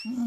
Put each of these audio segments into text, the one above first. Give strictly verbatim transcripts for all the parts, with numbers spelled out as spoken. Ha!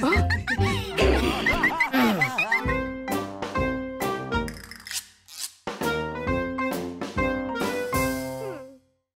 Huh?